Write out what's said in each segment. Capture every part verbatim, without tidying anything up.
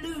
Blue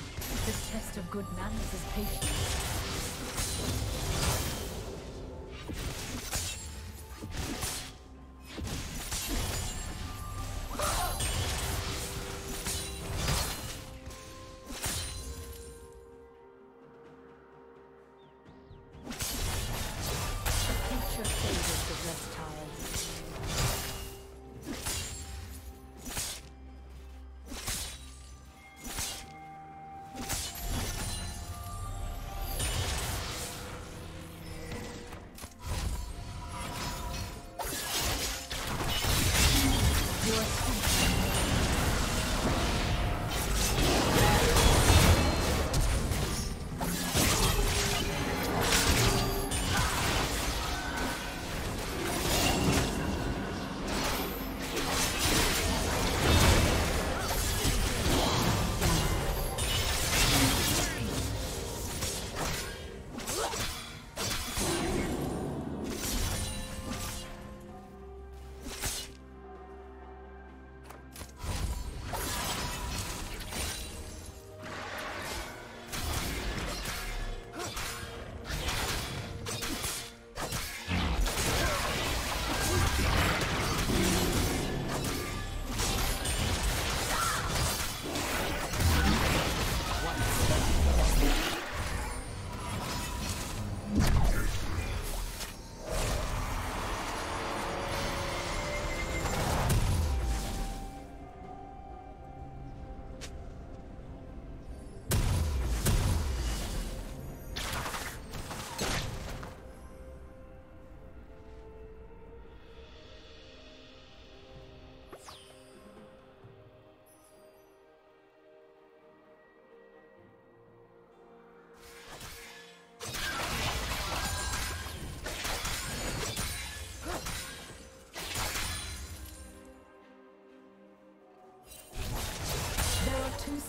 The test of good manners is patience.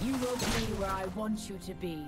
You will be where I want you to be.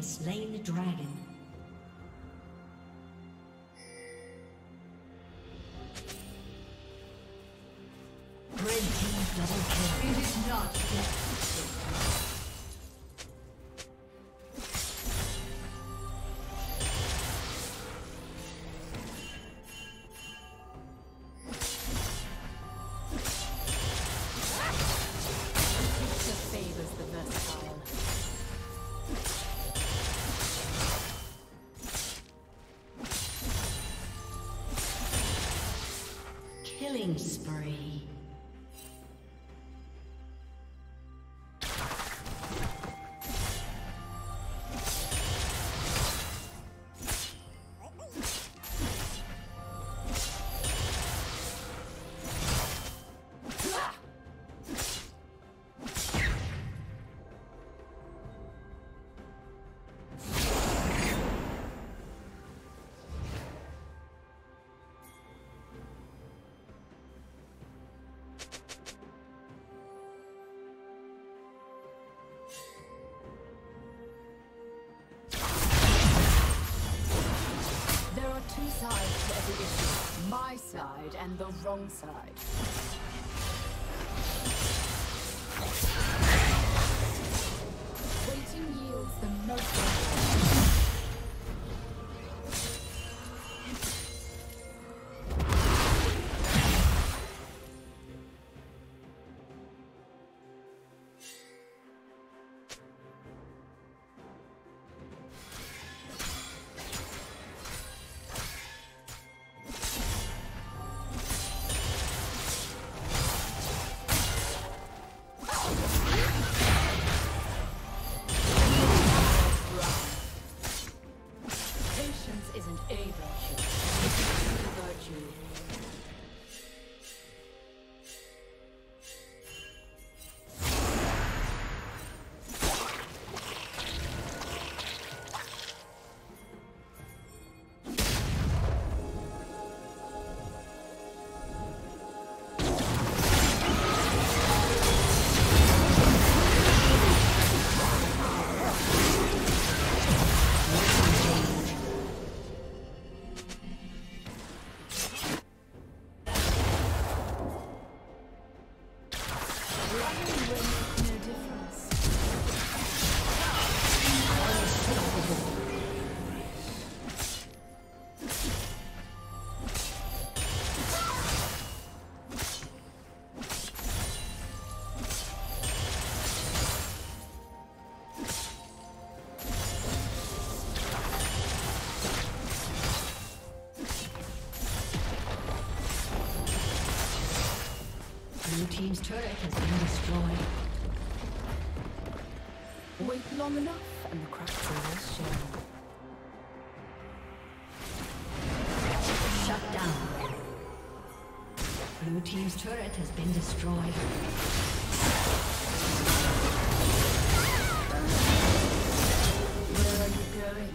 has slain the dragon. Red team double kill. It is not yet. Killing spree. My side and the wrong side. The team's turret has been destroyed. Wait long enough and the cracks will show. Shut down. Blue team's turret has been destroyed. Where are you going?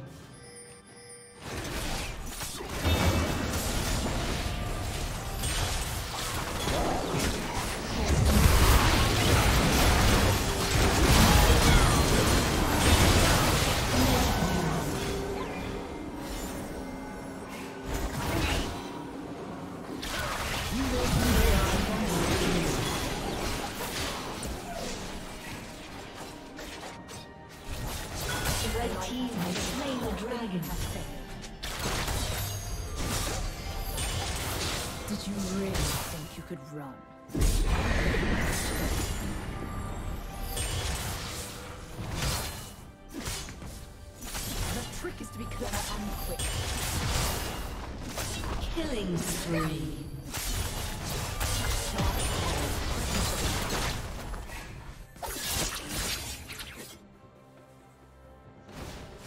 Killing spree.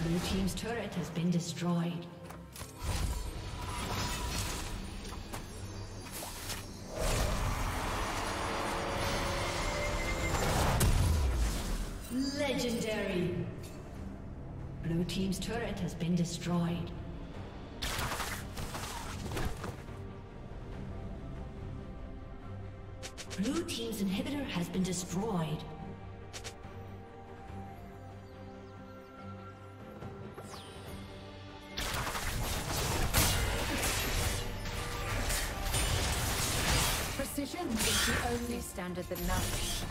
Blue team's turret has been destroyed. Legendary. Blue team's turret has been destroyed. Blue team's inhibitor has been destroyed. Precision is the only standard that matters.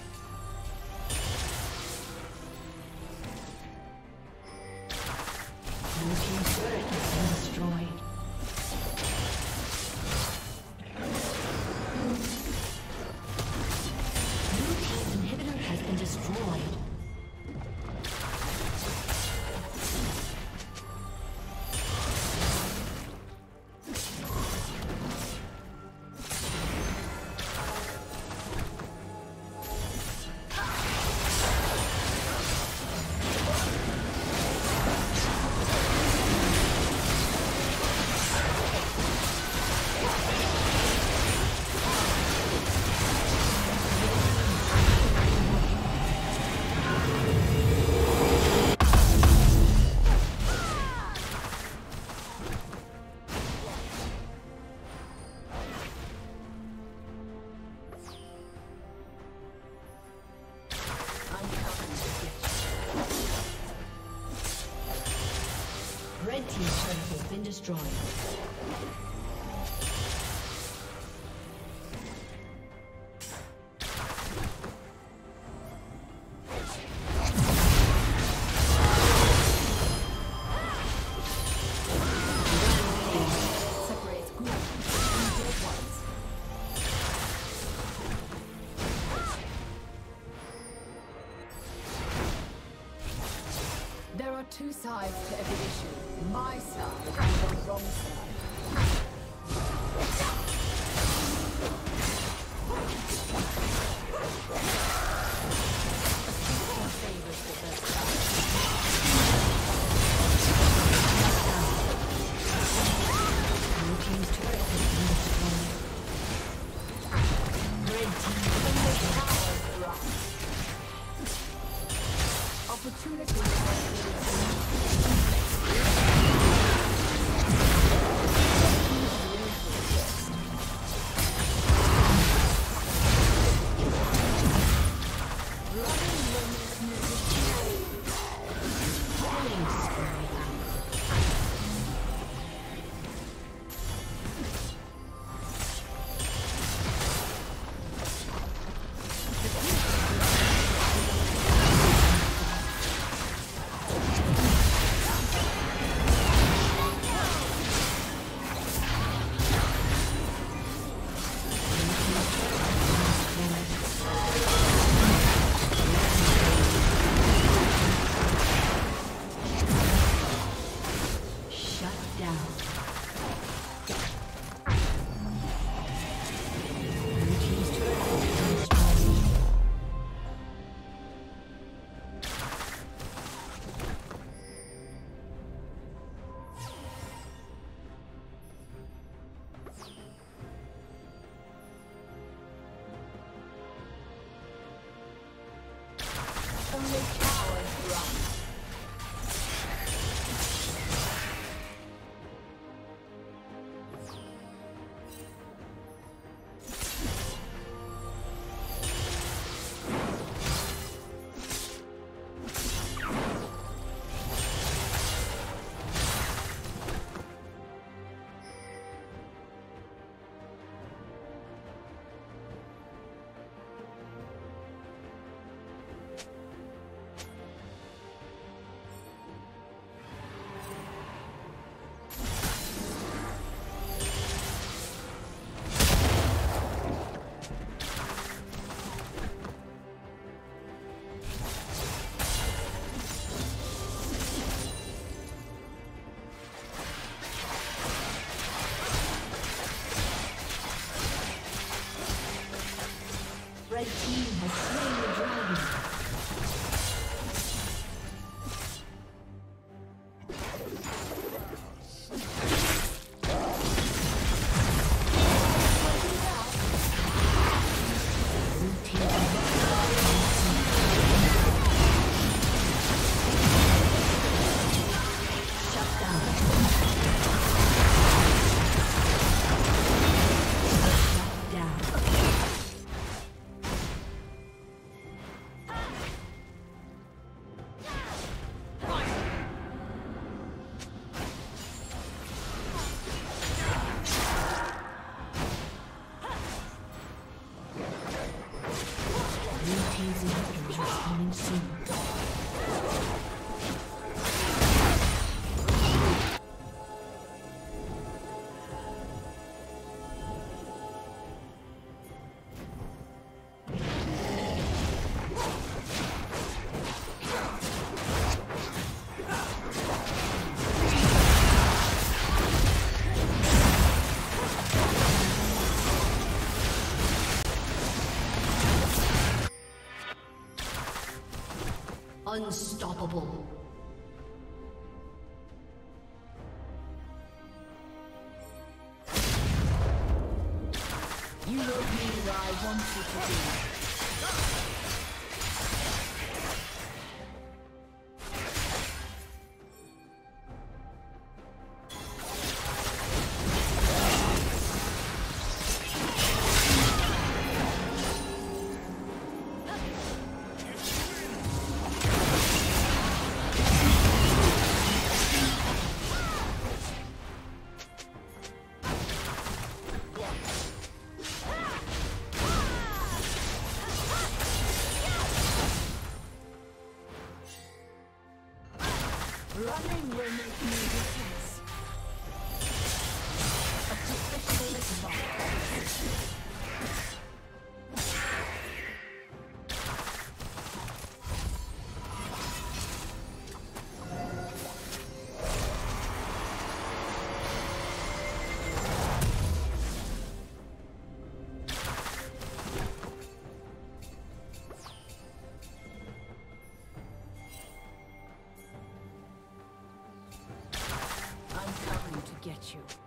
Blue team's turret has been destroyed. Destroyed. There are two sides to every issue. My side and the wrong side. Opportunity. Season two is coming soon. Unstoppable. You don't need what I want you to do. Running will make me defense. A despicable little get you.